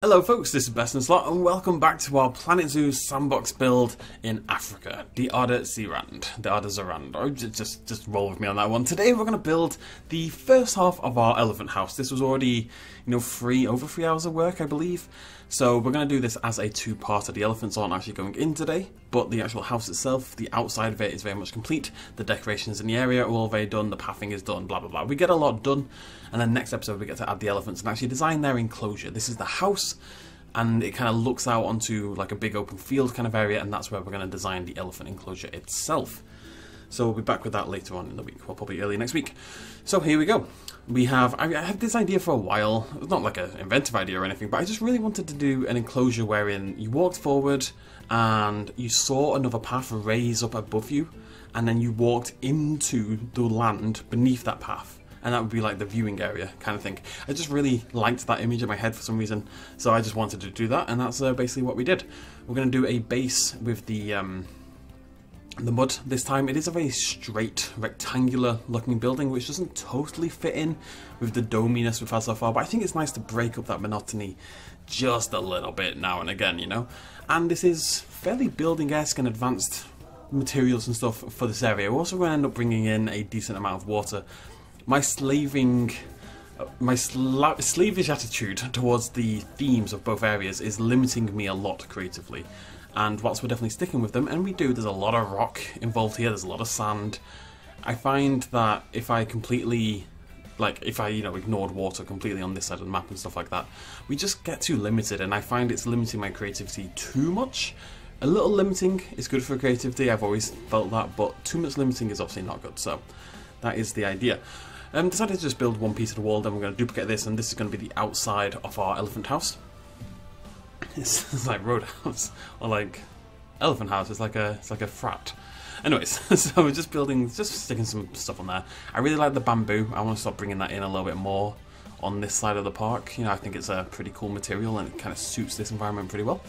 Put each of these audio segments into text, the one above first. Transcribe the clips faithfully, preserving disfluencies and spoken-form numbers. Hello folks, this is BestInSlot and welcome back to our Planet Zoo sandbox build in Africa, Die Aarde Se Rand. Die Aarde Se Rand. Oh, just, just roll with me on that one. Today we're going to build the first half of our elephant house. This was already, you know, three, over three hours of work, I believe. So we're going to do this as a two-parter. The elephants aren't actually going in today, but the actual house itself, the outside of it is very much complete. The decorations in the area are all very done, the pathing is done, blah blah blah. We get a lot done, and then next episode we get to add the elephants and actually design their enclosure. This is the house, and it kind of looks out onto like a big open field kind of area, and that's where we're going to design the elephant enclosure itself. So we'll be back with that later on in the week, well, probably early next week. So here we go. We have, I had this idea for a while. It was not like an inventive idea or anything, but I just really wanted to do an enclosure wherein you walked forward and you saw another path raise up above you, and then you walked into the land beneath that path. And that would be like the viewing area kind of thing. I just really liked that image in my head for some reason, so I just wanted to do that, and that's uh, basically what we did. We're going to do a base with the... Um, the mud this time. It is a very straight, rectangular looking building, which doesn't totally fit in with the dominess we've had so far, but I think it's nice to break up that monotony just a little bit now and again, you know? And this is fairly building-esque and advanced materials and stuff for this area. We're also going to end up bringing in a decent amount of water. My slaving... My sla slavish attitude towards the themes of both areas is limiting me a lot creatively. And whilst we're definitely sticking with them, and we do, there's a lot of rock involved here, there's a lot of sand. I find that if I completely, like, if I, you know, ignored water completely on this side of the map and stuff like that, we just get too limited, and I find it's limiting my creativity too much. A little limiting is good for creativity, I've always felt that, but too much limiting is obviously not good, so that is the idea. I um, decided to just build one piece of the wall, then we're going to duplicate this, and this is going to be the outside of our elephant house. It's like Roadhouse, or like Elephant House, it's like a it's like a frat. Anyways, so we're just building, just sticking some stuff on there. I really like the bamboo, I want to start bringing that in a little bit more on this side of the park. You know, I think it's a pretty cool material and it kind of suits this environment pretty well.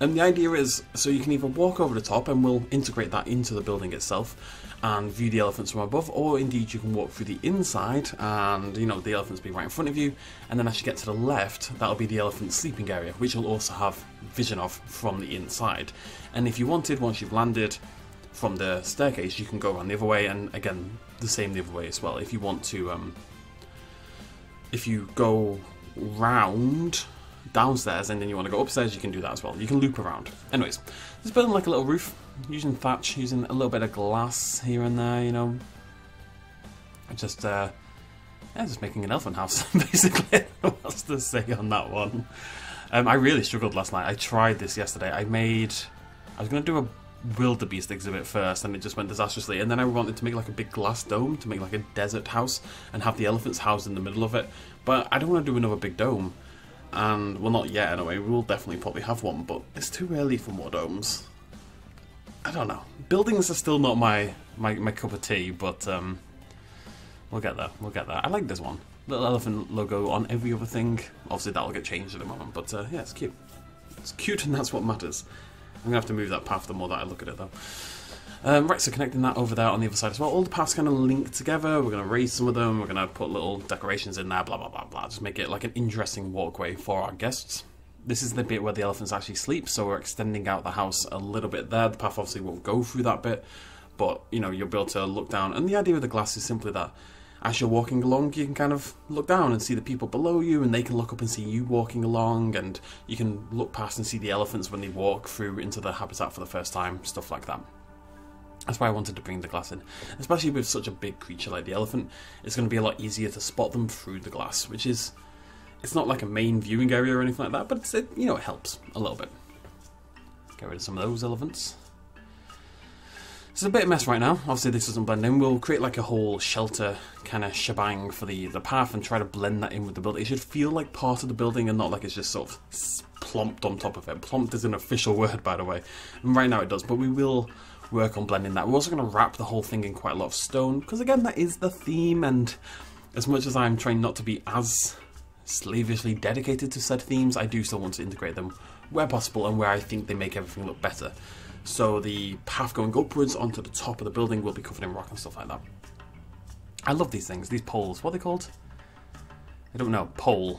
And the idea is, so you can either walk over the top and we'll integrate that into the building itself and view the elephants from above, or indeed you can walk through the inside and, you know, the elephants be right in front of you, and then as you get to the left, that'll be the elephant sleeping area, which you'll also have vision of from the inside. And if you wanted, once you've landed from the staircase, you can go around the other way, and again, the same the other way as well. If you want to, um, if you go round downstairs and then you want to go upstairs, you can do that as well. You can loop around. Anyways, just building like a little roof, using thatch, using a little bit of glass here and there, you know. Just, uh, yeah, just making an elephant house, basically. What else to say on that one? Um, I really struggled last night. I tried this yesterday. I made, I was going to do a wildebeest exhibit first, and it just went disastrously, and then I wanted to make like a big glass dome to make like a desert house and have the elephants housed in the middle of it, but I don't want to do another big dome. And, well, not yet anyway, we will definitely probably have one, but it's too early for more domes. I don't know. Buildings are still not my, my, my cup of tea, but um, we'll get there, we'll get there. I like this one. Little elephant logo on every other thing. Obviously that'll get changed in a moment, but uh, yeah, it's cute. It's cute and that's what matters. I'm gonna have to move that path the more that I look at it though. Um, right, so connecting that over there on the other side as well. All the paths kind of link together. We're going to raise some of them. We're going to put little decorations in there, blah, blah, blah, blah. Just make it like an interesting walkway for our guests. This is the bit where the elephants actually sleep, so we're extending out the house a little bit there. The path obviously won't go through that bit, but, you know, you'll be able to look down. And the idea with the glass is simply that as you're walking along, you can kind of look down and see the people below you, and they can look up and see you walking along, and you can look past and see the elephants when they walk through into the habitat for the first time, stuff like that. That's why I wanted to bring the glass in, especially with such a big creature like the elephant. It's going to be a lot easier to spot them through the glass, which is, it's not like a main viewing area or anything like that, but it's, it, you know, it helps a little bit. Get rid of some of those elephants. It's a bit of a mess right now. Obviously this doesn't blend in. We'll create like a whole shelter kind of shebang for the, the path and try to blend that in with the building. It should feel like part of the building and not like it's just sort of plomped on top of it. Plomped is an official word, by the way. And right now it does, but we will work on blending that. We're also going to wrap the whole thing in quite a lot of stone, because again, that is the theme, and as much as I'm trying not to be as slavishly dedicated to said themes, I do still want to integrate them where possible and where I think they make everything look better. So the path going upwards onto the top of the building will be covered in rock and stuff like that. I love these things, these poles. What are they called? I don't know. Pole.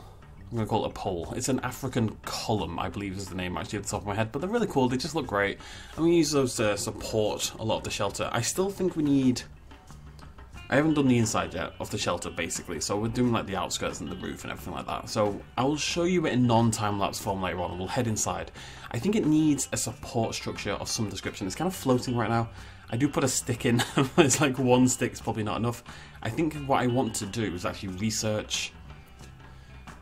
I'm going to call it a pole. It's an African column, I believe is the name actually at the top of my head, but they're really cool, they just look great. I'm going to use those to support a lot of the shelter. I still think we need... I haven't done the inside yet of the shelter basically, so we're doing like the outskirts and the roof and everything like that. So I'll show you it in non-time-lapse form later on and we'll head inside. I think it needs a support structure of some description. It's kind of floating right now. I do put a stick in, but it's like one stick's probably not enough. I think what I want to do is actually research,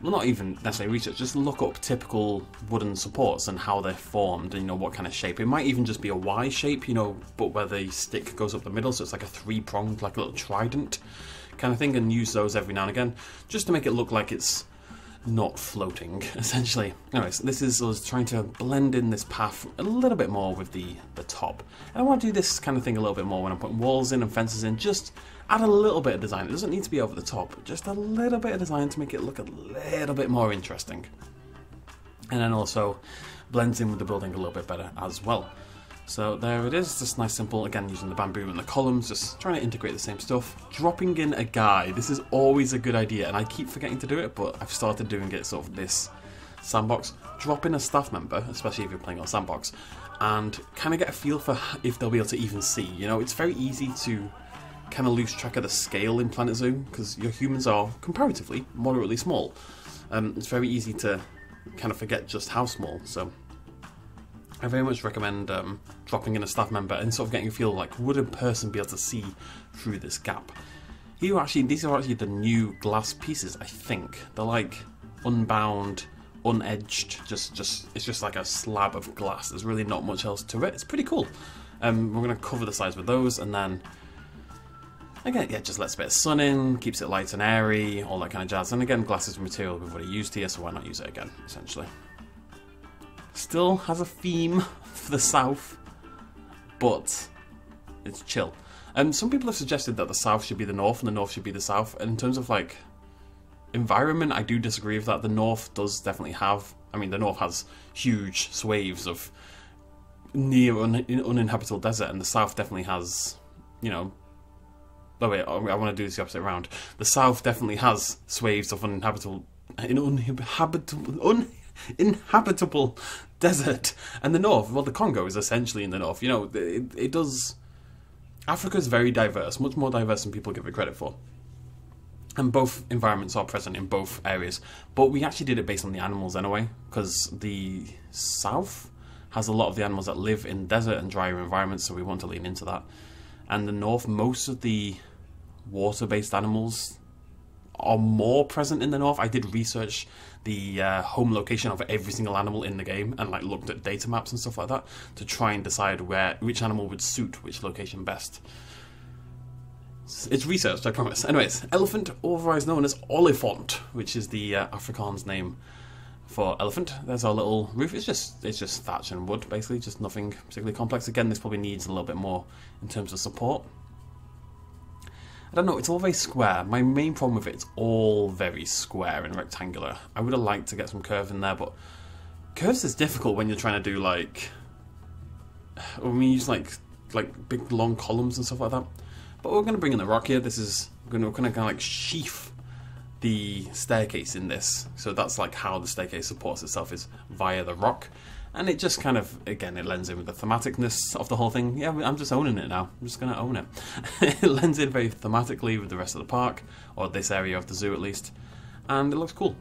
well not even necessarily research, just look up typical wooden supports and how they're formed and you know what kind of shape. It might even just be a Y shape, you know, but where the stick goes up the middle, so it's like a three-pronged, like a little trident kind of thing, and use those every now and again just to make it look like it's not floating, essentially. Anyways, this is us trying to blend in this path a little bit more with the, the top. And I want to do this kind of thing a little bit more when I'm putting walls in and fences in, just add a little bit of design. It doesn't need to be over the top, just a little bit of design to make it look a little bit more interesting. And then also blends in with the building a little bit better as well. So there it is, just nice simple, again using the bamboo and the columns, just trying to integrate the same stuff. Dropping in a guy, this is always a good idea and I keep forgetting to do it, but I've started doing it sort of this sandbox. Drop in a staff member, especially if you're playing on sandbox, and kind of get a feel for if they'll be able to even see. You know, it's very easy to kind of lose track of the scale in Planet Zoo, because your humans are comparatively moderately small. Um, it's very easy to kind of forget just how small, so... I very much recommend um, dropping in a staff member and sort of getting a feel like, would a person be able to see through this gap? Here actually, these are actually the new glass pieces, I think. They're like unbound, unedged, just, just, it's just like a slab of glass. There's really not much else to it. It's pretty cool. Um, we're going to cover the sides with those and then, again, yeah, just lets a bit of sun in, keeps it light and airy, all that kind of jazz. And again, glass is material we've already used here, so why not use it again, essentially. Still has a theme for the south, but it's chill. And um, some people have suggested that the south should be the north and the north should be the south. And in terms of like environment, I do disagree with that. The north does definitely have, I mean, the north has huge swathes of near un uninhabitable desert, and the south definitely has, you know, oh wait, I want to do this the opposite round. The south definitely has swathes of uninhabitable, uninhabitable, un inhabitable desert, and the north, well the Congo is essentially in the north, you know, it, it does, Africa's very diverse, much more diverse than people give it credit for, and both environments are present in both areas, but we actually did it based on the animals anyway, because the south has a lot of the animals that live in desert and drier environments, so we want to lean into that, and the north, most of the water-based animals are more present in the north. I did research the uh, home location of every single animal in the game and like looked at data maps and stuff like that to try and decide where which animal would suit which location best. It's researched, I promise. Anyways, elephant, otherwise known as Olifant, which is the uh, Afrikaans name for elephant. There's our little roof. It's just it's just thatch and wood basically, just nothing particularly complex. Again, this probably needs a little bit more in terms of support. I don't know, it's all very square. My main problem with it, it's all very square and rectangular. I would have liked to get some curve in there, but curves is difficult when you're trying to do like, when we use like like big long columns and stuff like that. But we're going to bring in the rock here. This is going to kind of like sheath the staircase in this. So that's like how the staircase supports itself, is via the rock. And it just kind of, again, it lends in with the thematicness of the whole thing. Yeah, I'm just owning it now. I'm just going to own it. It lends in very thematically with the rest of the park, or this area of the zoo at least. And it looks cool.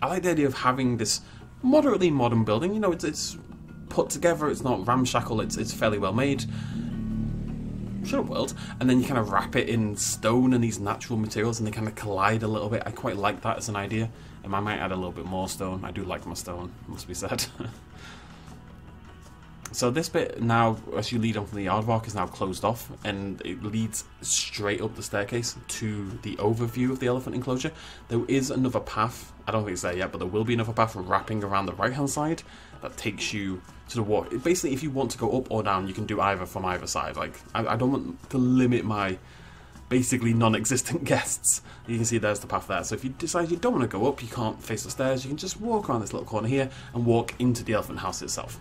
I like the idea of having this moderately modern building. You know, it's, it's put together, it's not ramshackle, it's, it's fairly well made. Shut up, world. And then you kind of wrap it in stone and these natural materials and they kind of collide a little bit. I quite like that as an idea. And I might add a little bit more stone. I do like my stone, must be said. So this bit now, as you lead on from the yard walk, is now closed off and it leads straight up the staircase to the overview of the elephant enclosure. There is another path, I don't think it's there yet, but there will be another path wrapping around the right hand side that takes you to the walk. Basically, if you want to go up or down, you can do either from either side. Like, I, I don't want to limit my basically non-existent guests. You can see there's the path there. So if you decide you don't want to go up, you can't face the stairs, you can just walk around this little corner here and walk into the elephant house itself.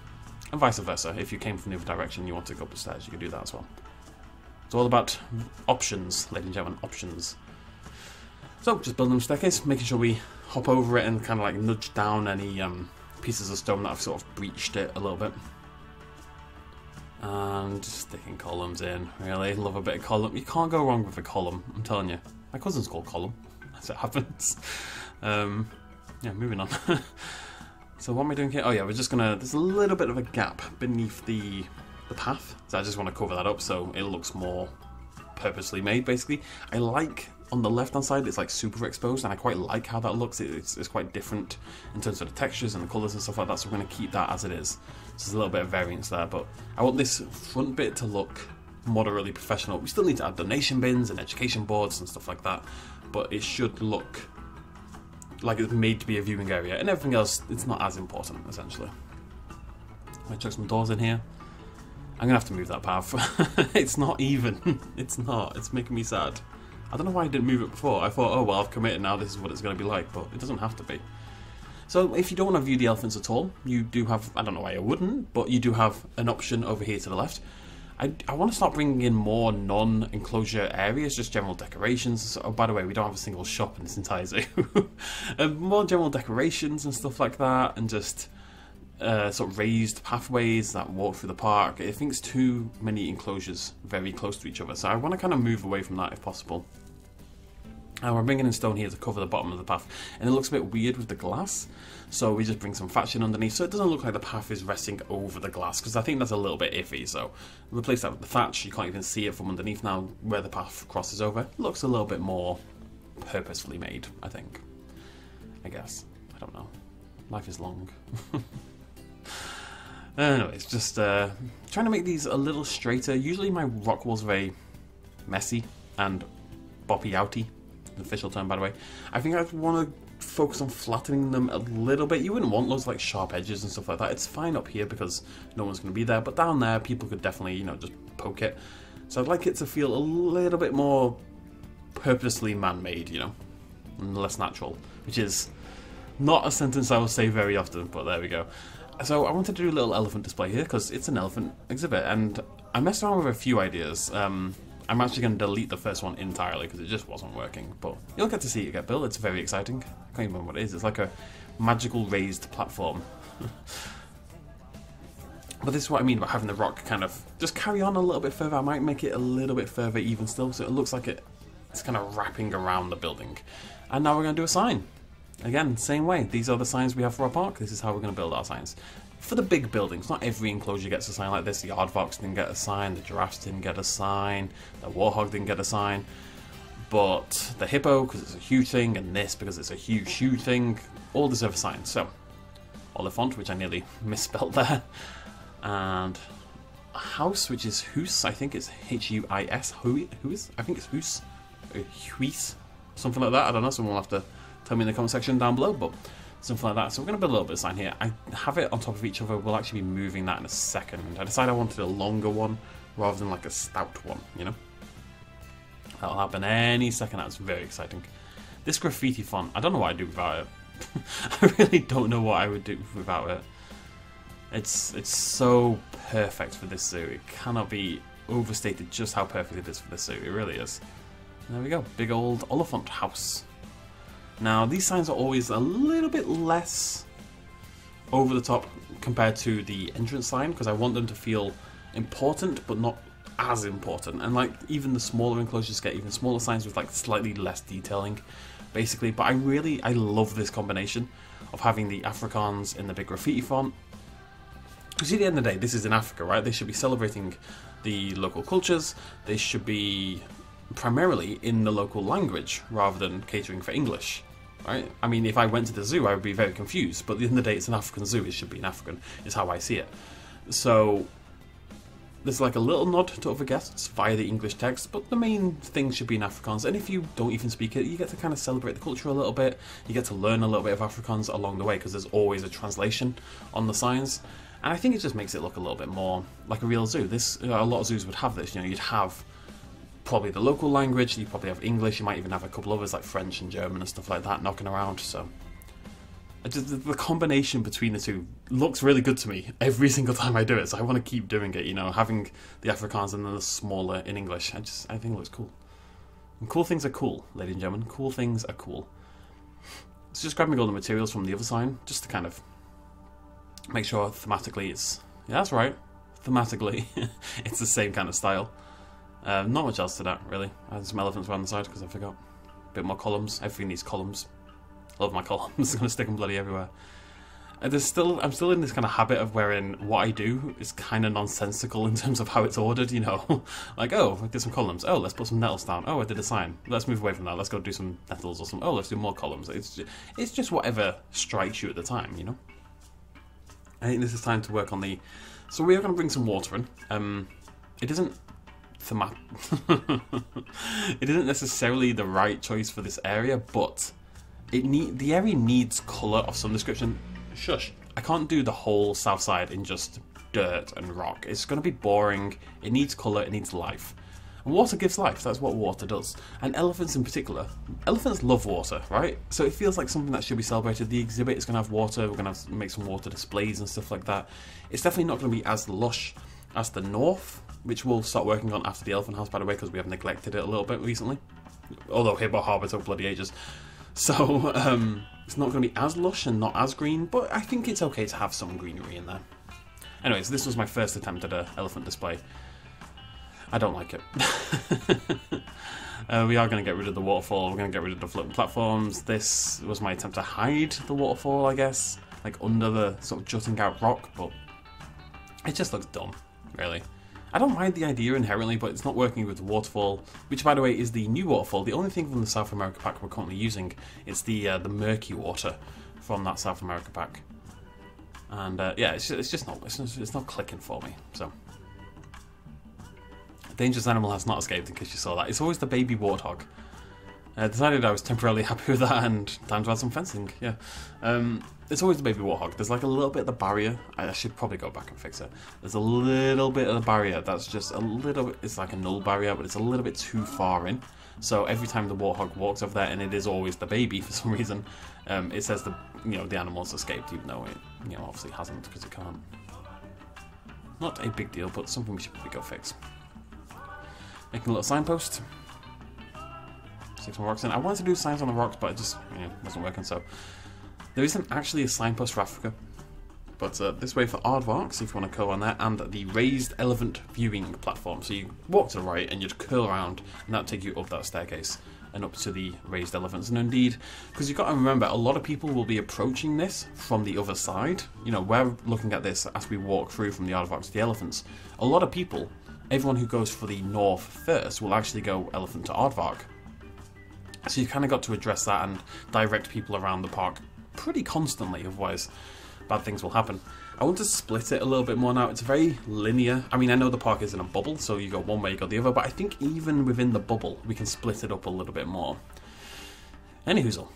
And vice versa, if you came from the other direction and you want to go up the stairs, you can do that as well. It's all about options, ladies and gentlemen, options. So just building a staircase, making sure we hop over it and kind of like nudge down any um, pieces of stone that have sort of breached it a little bit. And just sticking columns in, really. Love a bit of column. You can't go wrong with a column, I'm telling you. My cousin's called Column, as it happens. Um, yeah, moving on. So what am I doing here? Oh yeah, we're just gonna, there's a little bit of a gap beneath the, the path. So I just want to cover that up so it looks more purposely made, basically. I like, on the left-hand side, it's like super exposed, and I quite like how that looks. It, it's, it's quite different in terms of the textures and the colours and stuff like that, so we're gonna keep that as it is. So there's a little bit of variance there, but I want this front bit to look moderately professional. We still need to add donation bins and education boards and stuff like that, but it should look like it's made to be a viewing area, and everything else, it's not as important, essentially. I'm gonna chuck some doors in here. I'm gonna have to move that path. It's not even. It's not. It's making me sad. I don't know why I didn't move it before. I thought, oh well, I've committed now, this is what it's gonna be like, but it doesn't have to be. So if you don't want to view the elephants at all, you do have, I don't know why I wouldn't, but you do have an option over here to the left. I, I want to start bringing in more non-enclosure areas, just general decorations. So, oh, by the way, we don't have a single shop in this entire zoo. um, more general decorations and stuff like that, and just uh, sort of raised pathways that walk through the park. I think it's too many enclosures very close to each other, so I want to kind of move away from that if possible. And we're bringing in stone here to cover the bottom of the path, and it looks a bit weird with the glass, so we just bring some thatching underneath so it doesn't look like the path is resting over the glass, because I think that's a little bit iffy. So replace that with the thatch. You can't even see it from underneath now where the path crosses over. It looks a little bit more purposefully made, I think. I guess, I don't know, life is long. Anyways, just uh, trying to make these a little straighter. Usually my rock walls are very messy and boppy-outy. Official term, by the way. I think I want to focus on flattening them a little bit. You wouldn't want those like sharp edges and stuff like that. It's fine up here because no one's going to be there, but down there people could definitely, you know, just poke it. So I'd like it to feel a little bit more purposely man-made, you know, and less natural, which is not a sentence I will say very often, but there we go. So I wanted to do a little elephant display here because it's an elephant exhibit, and I messed around with a few ideas. Um, I'm actually going to delete the first one entirely because it just wasn't working, but you'll get to see it get built. It's very exciting. I can't even remember what it is. It's like a magical raised platform. But this is what I mean about having the rock kind of just carry on a little bit further. I might make it a little bit further even still, so it looks like it, it's kind of wrapping around the building. And now we're going to do a sign. Again, same way. These are the signs we have for our park. This is how we're going to build our signs. For the big buildings, not every enclosure gets a sign like this. The aardvarks didn't get a sign, the giraffes didn't get a sign, the warthog didn't get a sign, but the hippo, because it's a huge thing, and this, because it's a huge, huge thing, all deserve a sign. So, Olifant, which I nearly misspelled there, and House, which is Huis, I think it's H U I S, Huis, I think it's Huis, Huis, something like that, I don't know, someone will have to tell me in the comment section down below, but something like that. So we're going to build a little bit of sign here. I have it on top of each other. We'll actually be moving that in a second. I decided I wanted a longer one rather than like a stout one, you know? That'll happen any second. That's very exciting. This graffiti font, I don't know what I'd do without it. I really don't know what I would do without it. It's, it's so perfect for this zoo. It cannot be overstated just how perfect it is for this zoo. It really is. And there we go. Big old Olifant House. Now, these signs are always a little bit less over the top compared to the entrance sign, because I want them to feel important, but not as important. And like, even the smaller enclosures get even smaller signs with like slightly less detailing, basically. But I really, I love this combination of having the Afrikaans in the big graffiti font. Because at the end of the day, this is in Africa, right? They should be celebrating the local cultures. They should be primarily in the local language rather than catering for English. Right? I mean, if I went to the zoo, I would be very confused, but at the end of the day, it's an African zoo. It should be an African, is how I see it. So there's like a little nod to other guests via the English text, but the main thing should be in Afrikaans. And if you don't even speak it, you get to kind of celebrate the culture a little bit. You get to learn a little bit of Afrikaans along the way, because there's always a translation on the signs. And I think it just makes it look a little bit more like a real zoo. This, you know, a lot of zoos would have this. You know, you'd have probably the local language, you probably have English, you might even have a couple others like French and German and stuff like that knocking around. So just, the combination between the two looks really good to me every single time I do it, so I want to keep doing it, you know, having the Afrikaans and then the smaller in English. I just, I think it looks cool. And cool things are cool, ladies and gentlemen. Cool things are cool. So just grabbing all the materials from the other sign, just to kind of make sure thematically it's... Yeah, that's right. Thematically, it's the same kind of style. Uh, not much else to that, really. I had some elephants around the side, because I forgot. A bit more columns. Everything needs columns. Love my columns. I'm going to stick them bloody everywhere. And there's still, I'm still in this kind of habit of wherein what I do is kind of nonsensical in terms of how it's ordered, you know. Like, oh, I did some columns. Oh, let's put some nettles down. Oh, I did a sign. Let's move away from that. Let's go do some nettles or some. Oh, let's do more columns. It's just, it's just whatever strikes you at the time, you know. I think this is time to work on the... So we are going to bring some water in. Um, it isn't... Thema it isn't necessarily the right choice for this area, but it need the area needs colour of some description. Shush. I can't do the whole south side in just dirt and rock. It's going to be boring. It needs colour. It needs life. And water gives life. That's what water does. And elephants in particular. Elephants love water, right? So it feels like something that should be celebrated. The exhibit is going to have water. We're going to have to make some water displays and stuff like that. It's definitely not going to be as lush as the north, which we'll start working on after the elephant house, by the way, because we have neglected it a little bit recently. Although Hibber Harbour took bloody ages. So um, it's not going to be as lush and not as green, but I think it's okay to have some greenery in there. Anyways, this was my first attempt at an elephant display. I don't like it. uh, we are going to get rid of the waterfall, we're going to get rid of the floating platforms. This was my attempt to hide the waterfall, I guess, like under the sort of jutting out rock, but it just looks dumb, really. I don't mind the idea inherently, but it's not working with the waterfall, which by the way is the new waterfall, the only thing from the South America pack we're currently using. It's the uh, the murky water from that South America pack. And uh, yeah, it's, it's just not it's, it's not clicking for me, so. A dangerous animal has not escaped, in case you saw that. It's always the baby warthog. I decided I was temporarily happy with that, and time to add some fencing, yeah. Um, it's always the baby warthog. There's like a little bit of the barrier. I should probably go back and fix it. There's a little bit of the barrier that's just a little bit, it's like a null barrier, but it's a little bit too far in. So every time the warthog walks over there, and it is always the baby for some reason, um, it says the, you know, the animal's escaped, even though it, you know, obviously hasn't, because it can't. Not a big deal, but something we should probably go fix. Making a little signpost. Some rocks in. I wanted to do signs on the rocks, but it just, you know, wasn't working, so there isn't actually a signpost for Africa, but uh, this way for aardvarks if you want to curl on there, and the raised elephant viewing platform. So you walk to the right and you'd curl around, and that'd take you up that staircase and up to the raised elephants. And indeed, because you've got to remember, a lot of people will be approaching this from the other side. You know, we're looking at this as we walk through from the aardvarks to the elephants. A lot of people, everyone who goes for the north first, will actually go elephant to aardvark. So you've kind of got to address that and direct people around the park pretty constantly, otherwise bad things will happen. I want to split it a little bit more now. It's very linear. I mean, I know the park is in a bubble, so you go one way, you go the other, but I think even within the bubble, we can split it up a little bit more. Anywhoozle,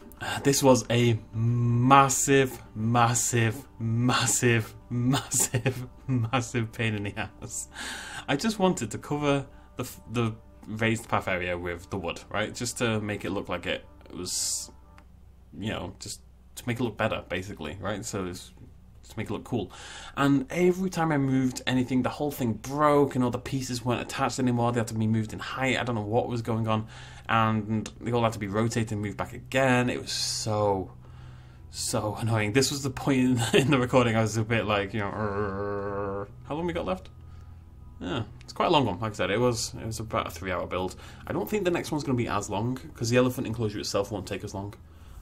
this was a massive, massive, massive, massive, massive pain in the ass. I just wanted to cover the... the raised path area with the wood, right? Just to make it look like it was, you know, just to make it look better, basically, right? So it's just to make it look cool. And every time I moved anything, the whole thing broke and all the pieces weren't attached anymore. They had to be moved in height. I don't know what was going on. And they all had to be rotated and moved back again. It was so, so annoying. This was the point in the recording I was a bit like, you know, Rrr. How long we got left? Yeah, it's quite a long one, like I said, it was it was about a three hour build. I don't think the next one's going to be as long, because the elephant enclosure itself won't take as long.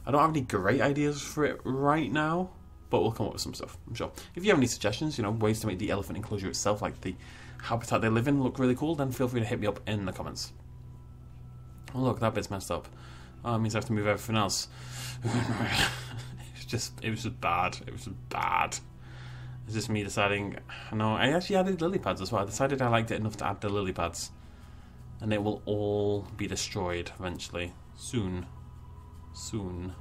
I don't have any great ideas for it right now, but we'll come up with some stuff, I'm sure. If you have any suggestions, you know, ways to make the elephant enclosure itself, like the habitat they live in, look really cool, then feel free to hit me up in the comments. Oh look, that bit's messed up. Oh, it means I have to move everything else. It's just, it was just bad, it was just bad. It's just me deciding, no, I actually added lily pads as well. I decided I liked it enough to add the lily pads. And it will all be destroyed eventually. Soon. Soon.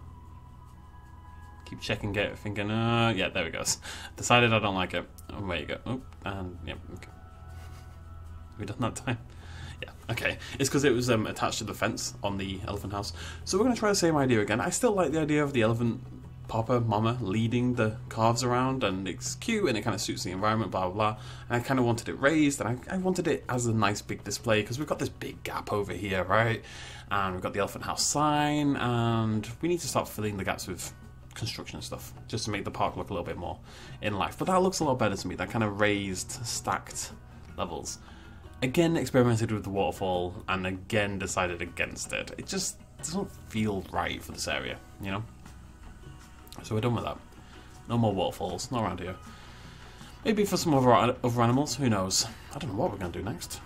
Keep checking it, thinking, uh, yeah, there it goes. Decided I don't like it. Oh, there you go. Oh, and, yeah, okay. Have we done that time? Yeah, okay. It's because it was um, attached to the fence on the elephant house. So we're going to try the same idea again. I still like the idea of the elephant Papa, Mama leading the calves around, and it's cute and it kind of suits the environment, blah blah blah. And I kind of wanted it raised, and I, I wanted it as a nice big display because we've got this big gap over here, right? And we've got the Elephant House sign, and we need to start filling the gaps with construction stuff just to make the park look a little bit more in life. But that looks a lot better to me, that kind of raised, stacked levels. Again, experimented with the waterfall and again decided against it. It just doesn't feel right for this area, you know? So we're done with that. No more waterfalls, not around here. Maybe for some other, other animals, who knows? I don't know what we're going to do next.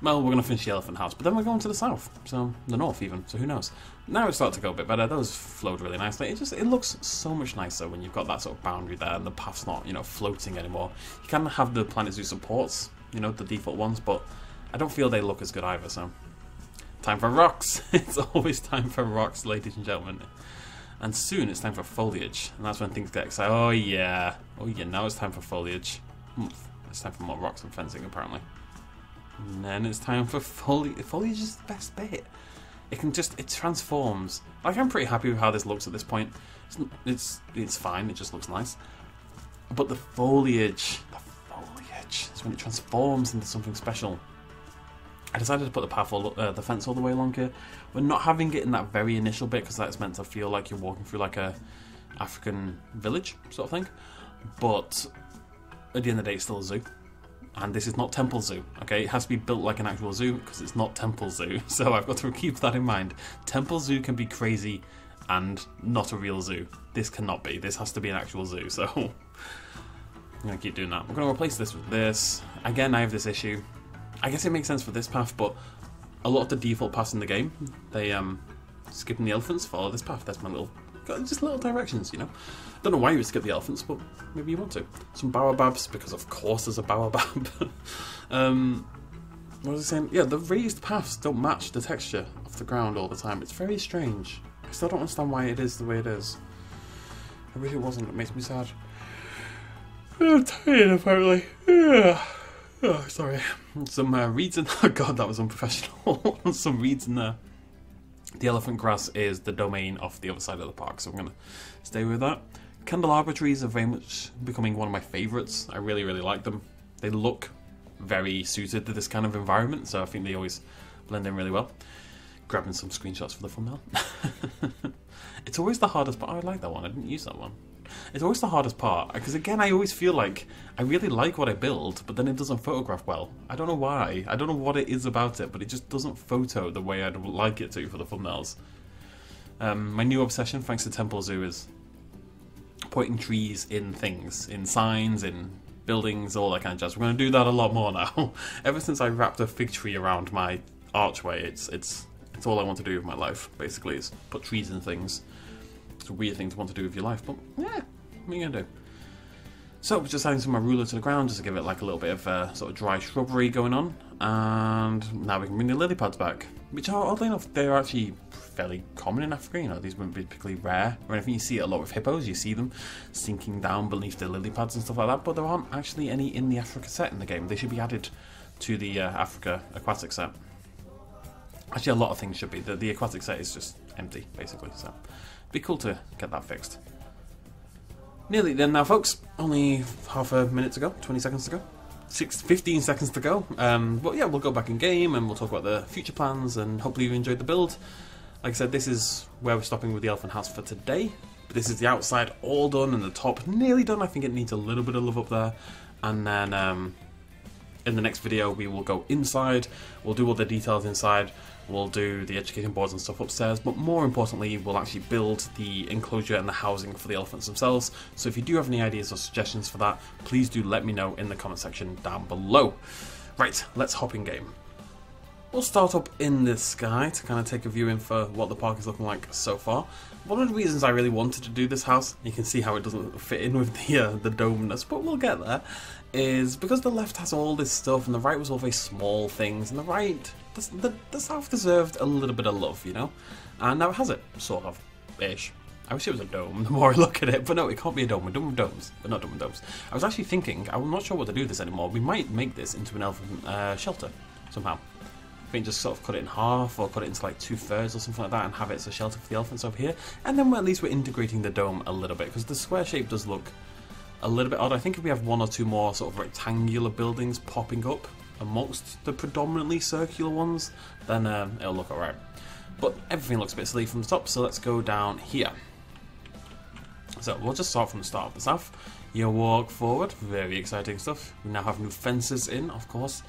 Well, we're going to finish the Elephant House, but then we're going to the south, so the north even, so who knows. Now it's starting to go a bit better, those flowed really nicely. It just, it looks so much nicer when you've got that sort of boundary there and the path's not, you know, floating anymore. You can have the Planet Zoo supports, you know, the default ones, but I don't feel they look as good either, so. Time for rocks! It's always time for rocks, ladies and gentlemen. And soon it's time for foliage, and that's when things get exciting. Oh yeah, oh yeah, now it's time for foliage. It's time for more rocks and fencing, apparently. And then it's time for foliage. Foliage is the best bit. It can just, it transforms. Like, I'm pretty happy with how this looks at this point. It's it's, it's fine, it just looks nice. But the foliage, the foliage is when it transforms into something special. I decided to put the path, all, uh, the fence all the way along here. We're not having it in that very initial bit because that's meant to feel like you're walking through like a African village sort of thing. But at the end of the day, it's still a zoo. And this is not Temple Zoo, okay? It has to be built like an actual zoo because it's not Temple Zoo. So I've got to keep that in mind. Temple Zoo can be crazy and not a real zoo. This cannot be. This has to be an actual zoo, so I'm going to keep doing that. I'm going to replace this with this. Again, I have this issue. I guess it makes sense for this path, but a lot of the default paths in the game, they um, skipping the elephants, follow this path. That's my little... Just little directions, you know. Don't know why you would skip the elephants, but maybe you want to. Some baobabs, because of course there's a baobab. um, what was I saying? Yeah, the raised paths don't match the texture of the ground all the time. It's very strange. I still don't understand why it is the way it is. I wish it wasn't. It makes me sad. I'm tired, apparently. Yeah. Oh, sorry. Some uh, reeds in... Oh god, that was unprofessional. Some reeds in there. The elephant grass is the domain off the other side of the park, so I'm going to stay with that. Candle Arbor Trees are very much becoming one of my favourites. I really, really like them. They look very suited to this kind of environment, so I think they always blend in really well. Grabbing some screenshots for the thumbnail. It's always the hardest part. Oh, I like that one. I didn't use that one. It's always the hardest part, because again, I always feel like I really like what I build, but then it doesn't photograph well. I don't know why. I don't know what it is about it, but it just doesn't photo the way I'd like it to for the thumbnails. Um, my new obsession, thanks to Temple Zoo, is putting trees in things, in signs, in buildings, all that kind of jazz. We're going to do that a lot more now. Ever since I wrapped a fig tree around my archway, it's, it's, it's all I want to do with my life, basically, is put trees in things. It's a weird thing to want to do with your life, but yeah, what are you gonna do? So we're just adding some of my ruler to the ground just to give it like a little bit of uh, sort of dry shrubbery going on, and now we can bring the lily pads back, which are, oddly enough, they're actually fairly common in Africa. You know, these wouldn't be particularly rare or anything. You see it a lot with hippos. You see them sinking down beneath the lily pads and stuff like that, but there aren't actually any in the Africa set in the game. They should be added to the uh, Africa aquatic set. Actually, a lot of things should be. The, the aquatic set is just empty, basically, so be cool to get that fixed. Nearly then now, folks. Only half a minute to go, twenty seconds to go, six, fifteen seconds to go. Um, but yeah, we'll go back in game and we'll talk about the future plans, and hopefully you enjoyed the build. Like I said, this is where we're stopping with the Elephant House for today. But this is the outside all done and the top nearly done. I think it needs a little bit of love up there. And then um, in the next video, we will go inside. We'll do all the details inside. We'll do the education boards and stuff upstairs, but more importantly, we'll actually build the enclosure and the housing for the elephants themselves. So if you do have any ideas or suggestions for that, please do let me know in the comment section down below. Right, let's hop in game. We'll start up in the sky to kind of take a view in for what the park is looking like so far. One of the reasons I really wanted to do this house, you can see how it doesn't fit in with the, uh, the domeness, but we'll get there, is because the left has all this stuff and the right was all very small things, and the right, the, the, the south deserved a little bit of love, you know? And now it has it, sort of, ish. I wish it was a dome the more I look at it, but no, it can't be a dome. We're done with domes. We're not done with domes. I was actually thinking, I'm not sure what to do with this anymore. We might make this into an elephant uh, shelter somehow. I think just sort of cut it in half or cut it into like two thirds or something like that and have it as a shelter for the elephants over here. And then at least we're integrating the dome a little bit, because the square shape does look a little bit odd. I think if we have one or two more sort of rectangular buildings popping up amongst the predominantly circular ones, then um, it'll look alright. But everything looks a bit silly from the top, so let's go down here. So we'll just start from the start of the south. You walk forward, very exciting stuff. We now have new fences in, of course.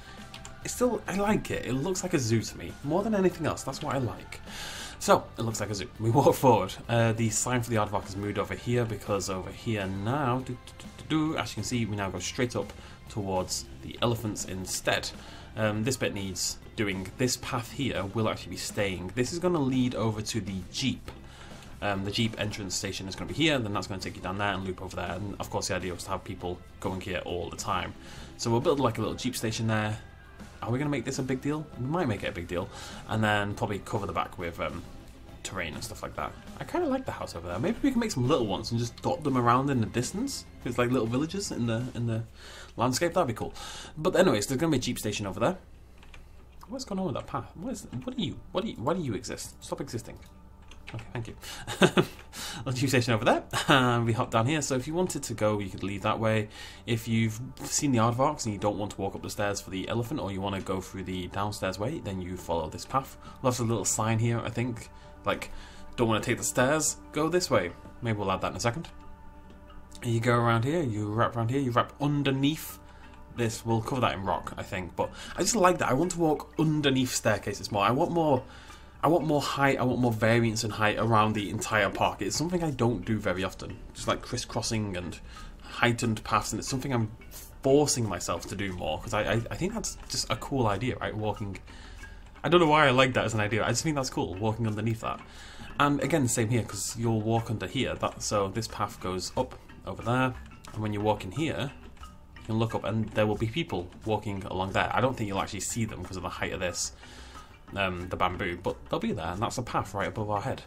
It's still, I like it. It looks like a zoo to me, more than anything else. That's what I like. So it looks like a zoo. We walk forward. Uh, the sign for the aardvark has moved over here, because over here now, do, do, do, do, as you can see, we now go straight up towards the elephants instead. Um, this bit needs doing. This path here will actually be staying. This is going to lead over to the jeep. Um, the jeep entrance station is going to be here, and then that's going to take you down there and loop over there. And of course, the idea was to have people going here all the time. So we'll build like a little jeep station there. Are we going to make this a big deal? We might make it a big deal, and then probably cover the back with um, terrain and stuff like that. I kind of like the house over there. Maybe we can make some little ones and just dot them around in the distance. It's like little villages in the in the landscape. That'd be cool. But anyways, there's going to be a jeep station over there. What's going on with that path? What is? What are you? What do you? Why do you exist? Stop existing. Okay, thank you. Little tube station over there. Um, we hop down here. So if you wanted to go, you could leave that way. If you've seen the aardvarks and you don't want to walk up the stairs for the elephant, or you want to go through the downstairs way, then you follow this path. We'll have a little sign here, I think. Like, don't want to take the stairs, go this way. Maybe we'll add that in a second. You go around here, you wrap around here, you wrap underneath. This, we'll cover that in rock, I think. But I just like that. I want to walk underneath staircases more. I want more... I want more height, I want more variance in height around the entire park. It's something I don't do very often. Just like crisscrossing and heightened paths, and it's something I'm forcing myself to do more, because I, I, I think that's just a cool idea, right? Walking, I don't know why I like that as an idea, I just think that's cool, walking underneath that. And again, same here, because you'll walk under here, that, so this path goes up over there, and when you walk in here, you can look up and there will be people walking along there. I don't think you'll actually see them because of the height of this. Um, the bamboo, but they'll be there, and that's a path right above our head.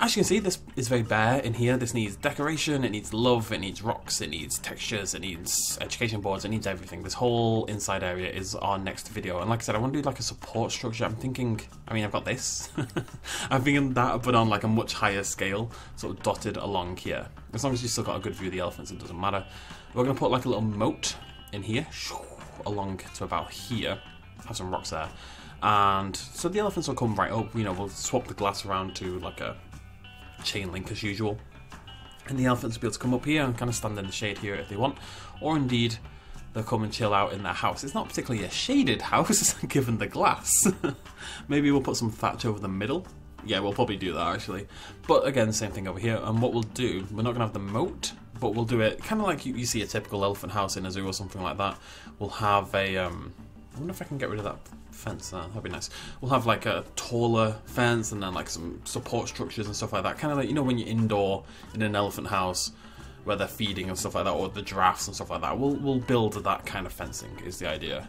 As you can see, this is very bare in here. This needs decoration, it needs love, it needs rocks, it needs textures, it needs education boards, it needs everything. This whole inside area is our next video, and like I said, I want to do like a support structure. I'm thinking, I mean, I've got this. I'm thinking that, but on like a much higher scale, sort of dotted along here. As long as you still got a good view of the elephants, it doesn't matter. We're going to put like a little moat in here, along to about here. Have some rocks there. And so the elephants will come right up, you know, we'll swap the glass around to like a chain link as usual. And the elephants will be able to come up here and kind of stand in the shade here if they want. Or indeed, they'll come and chill out in their house. It's not particularly a shaded house, given the glass. Maybe we'll put some thatch over the middle. Yeah, we'll probably do that actually. But again, same thing over here. And what we'll do, we're not going to have the moat, but we'll do it kind of like you, you see a typical elephant house in a zoo or something like that. We'll have a... Um, I wonder if I can get rid of that fence there, that'd be nice. We'll have like a taller fence and then like some support structures and stuff like that. Kind of like, you know, when you're indoor in an elephant house where they're feeding and stuff like that, or the giraffes and stuff like that. We'll, we'll build that kind of fencing is the idea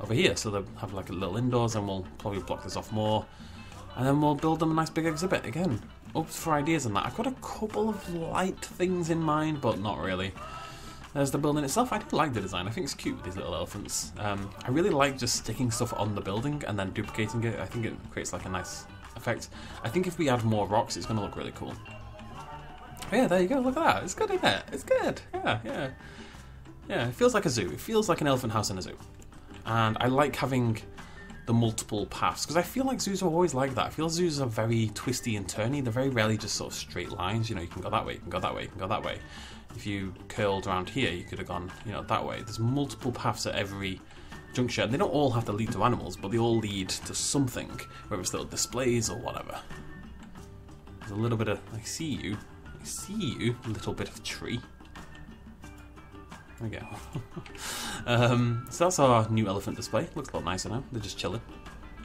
over here. So they'll have like a little indoors, and we'll probably block this off more. And then we'll build them a nice big exhibit again. Up for ideas on that. I've got a couple of light things in mind, but not really. There's the building itself. I do like the design. I think it's cute with these little elephants. Um, I really like just sticking stuff on the building and then duplicating it. I think it creates like a nice effect. I think if we add more rocks, it's going to look really cool. But yeah, there you go. Look at that. It's good, isn't it? It's good. Yeah, yeah. Yeah, it feels like a zoo. It feels like an elephant house in a zoo. And I like having the multiple paths, because I feel like zoos are always like that. I feel zoos are very twisty and turny. They're very rarely just sort of straight lines. You know, you can go that way, you can go that way, you can go that way. If you curled around here, you could have gone, you know, that way. There's multiple paths at every juncture, and they don't all have to lead to animals, but they all lead to something, whether it's little displays or whatever. There's a little bit of, I see you, I see you, little bit of tree. There we go. um, so that's our new elephant display. Looks a lot nicer now. They're just chilling.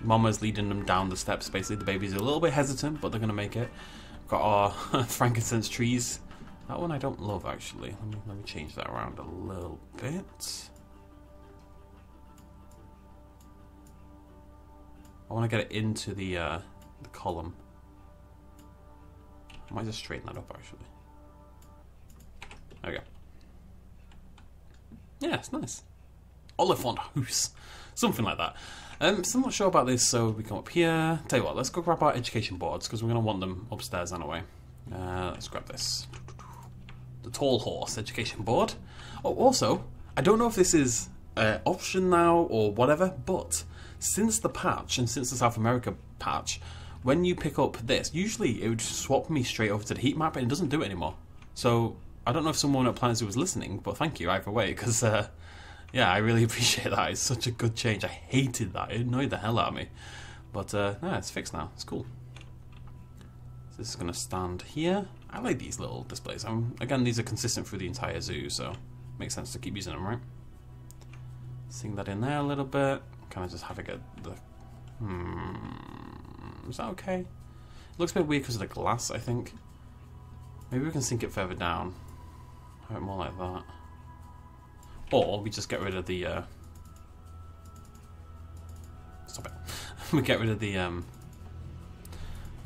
Mama's leading them down the steps, basically. The babies are a little bit hesitant, but they're going to make it. Got our frankincense trees. That one I don't love, actually. Let me, let me change that around a little bit. I want to get it into the, uh, the column. I might just straighten that up, actually. There we go. Yeah, it's nice. Olifant Huis. Something like that. Um, so I'm not sure about this, so we come up here. Tell you what, let's go grab our education boards, because we're going to want them upstairs anyway. Uh, let's grab this. The Tall Horse Education Board. Oh, also, I don't know if this is an uh, option now or whatever, but since the patch, and since the South America patch, when you pick up this, usually it would swap me straight over to the heat map, and it doesn't do it anymore. So I don't know if someone at Planet Zoo was listening, but thank you either way, because uh, yeah, I really appreciate that. It's such a good change. I hated that. It annoyed the hell out of me. But uh, no, it's fixed now. It's cool. So this is going to stand here. I like these little displays. Um, again, these are consistent through the entire zoo, so it makes sense to keep using them, right? Sing that in there a little bit. Can I just have a get the... Hmm... Is that okay? It looks a bit weird because of the glass, I think. Maybe we can sink it further down. Have it more like that. Or we just get rid of the... Uh... Stop it. We get rid of the... Um...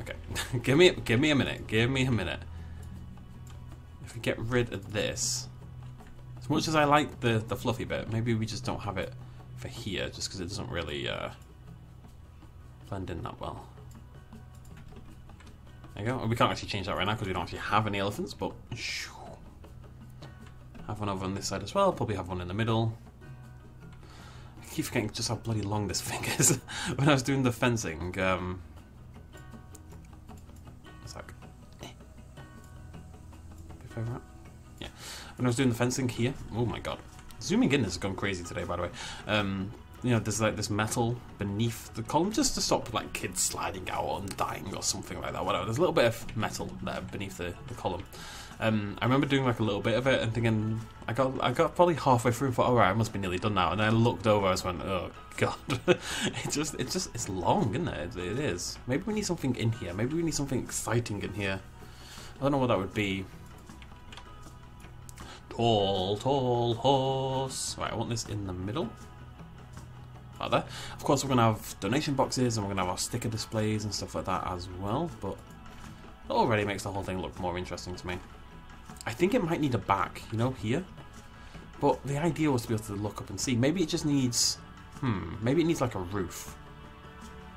Okay. give me, give me a minute. Give me a minute. If we get rid of this... As much as I like the, the fluffy bit, maybe we just don't have it for here, just because it doesn't really uh, blend in that well. There you go. We can't actually change that right now because we don't actually have any elephants, but shoo. Have one over on this side as well, probably have one in the middle. I keep forgetting just how bloody long this thing is. When I was doing the fencing, um... It's like... Eh. Bit further out. Yeah. When I was doing the fencing here, oh my god. Zooming in has gone crazy today, by the way. Um... You know, there's like this metal beneath the column just to stop like kids sliding out and dying or something like that, whatever. There's a little bit of metal there beneath the, the column. Um, I remember doing like a little bit of it and thinking, I got I got probably halfway through and thought, alright, I must be nearly done now. And I looked over and I just went, oh god. it just, it's just, it's long, isn't it? It is. Maybe we need something in here. Maybe we need something exciting in here. I don't know what that would be. Tall, tall horse. Right, I want this in the middle. Out there. Of course, we're going to have donation boxes and we're going to have our sticker displays and stuff like that as well, but it already makes the whole thing look more interesting to me. I think it might need a back, you know, here, but the idea was to be able to look up and see. Maybe it just needs, hmm, maybe it needs like a roof.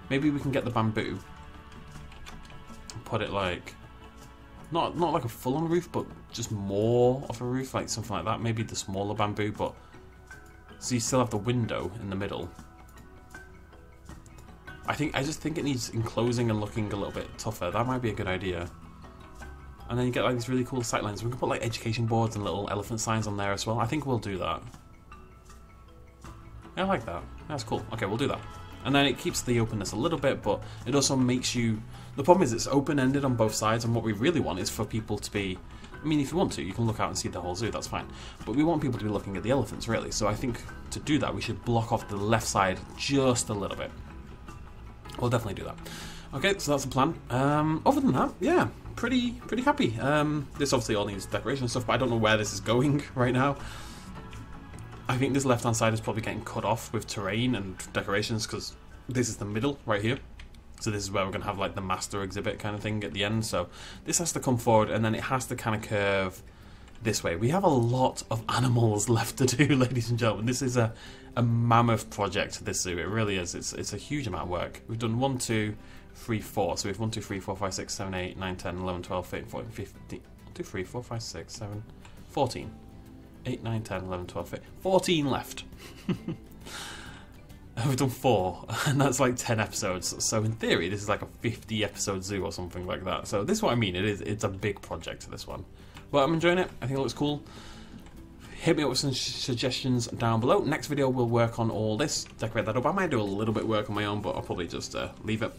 Maybe we can get the bamboo and put it like, not, not like a full-on roof, but just more of a roof, like something like that. Maybe the smaller bamboo, but so you still have the window in the middle. I think I just think it needs enclosing and looking a little bit tougher. That might be a good idea. And then you get like these really cool sightlines. We can put like education boards and little elephant signs on there as well. I think we'll do that. Yeah, I like that. That's cool. Okay, we'll do that. And then it keeps the openness a little bit, but it also makes you... The problem is it's open-ended on both sides, and what we really want is for people to be... I mean, if you want to, you can look out and see the whole zoo, that's fine. But we want people to be looking at the elephants, really. So I think to do that, we should block off the left side just a little bit. We'll definitely do that. Okay, so that's the plan. Um, other than that, yeah, pretty pretty happy. Um, this obviously all needs decoration and stuff, but I don't know where this is going right now. I think this left-hand side is probably getting cut off with terrain and decorations, because this is the middle right here. So this is where we're going to have like the master exhibit kind of thing at the end. So this has to come forward, and then it has to kind of curve this way. We have a lot of animals left to do, ladies and gentlemen. This is a, a mammoth project, this zoo. It really is. It's, it's a huge amount of work. We've done one, two, three, four. So we have one, two, three, four, five, six, seven, eight, nine, ten, eleven, twelve, thirteen, fourteen, fifteen. one, two, three, four, five, six, seven, fourteen. eight, nine, ten, eleven, twelve, fifteen. fourteen left. We've done four, and that's like ten episodes. So in theory, this is like a fifty episode zoo or something like that. So this is what I mean. It is, it's a big project, this one. But I'm enjoying it. I think it looks cool. Hit me up with some suggestions down below. Next video, we'll work on all this. Decorate that up. I might do a little bit of work on my own, but I'll probably just uh, leave it.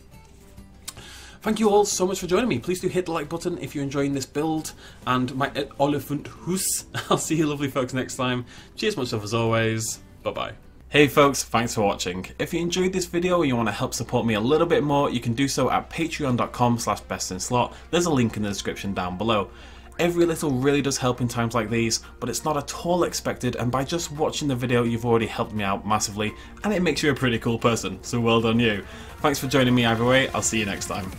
Thank you all so much for joining me. Please do hit the like button if you're enjoying this build and my Olifant Huis. I'll see you lovely folks next time. Cheers much love as always. Bye-bye. Hey folks, thanks for watching. If you enjoyed this video and you want to help support me a little bit more, you can do so at patreon dot com slash best in slot. There's a link in the description down below. Every little really does help in times like these, but it's not at all expected, and by just watching the video you've already helped me out massively, and it makes you a pretty cool person, so well done you. Thanks for joining me either way, I'll see you next time.